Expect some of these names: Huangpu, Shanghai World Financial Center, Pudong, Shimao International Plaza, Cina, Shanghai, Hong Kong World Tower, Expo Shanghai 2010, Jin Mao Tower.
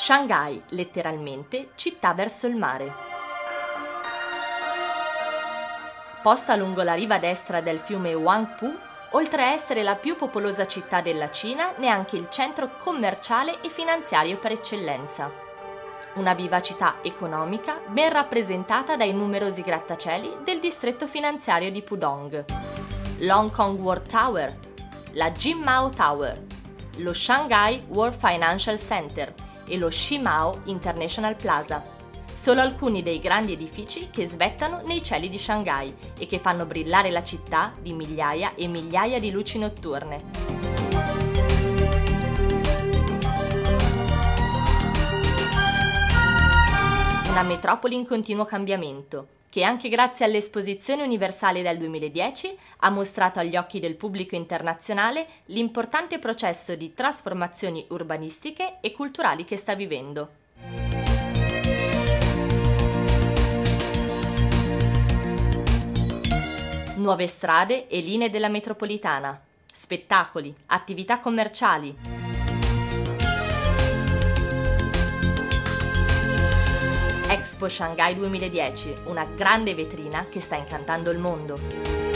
Shanghai, letteralmente, città verso il mare. Posta lungo la riva destra del fiume Huangpu, oltre a essere la più popolosa città della Cina, ne è anche il centro commerciale e finanziario per eccellenza. Una vivacità economica ben rappresentata dai numerosi grattacieli del distretto finanziario di Pudong. L'Hong Kong World Tower, la Jin Mao Tower, lo Shanghai World Financial Center e lo Shimao International Plaza, solo alcuni dei grandi edifici che svettano nei cieli di Shanghai e che fanno brillare la città di migliaia e migliaia di luci notturne. Una metropoli in continuo cambiamento, che anche grazie all'Esposizione Universale del 2010 ha mostrato agli occhi del pubblico internazionale l'importante processo di trasformazioni urbanistiche e culturali che sta vivendo. Nuove strade e linee della metropolitana, spettacoli, attività commerciali. Expo Shanghai 2010, una grande vetrina che sta incantando il mondo.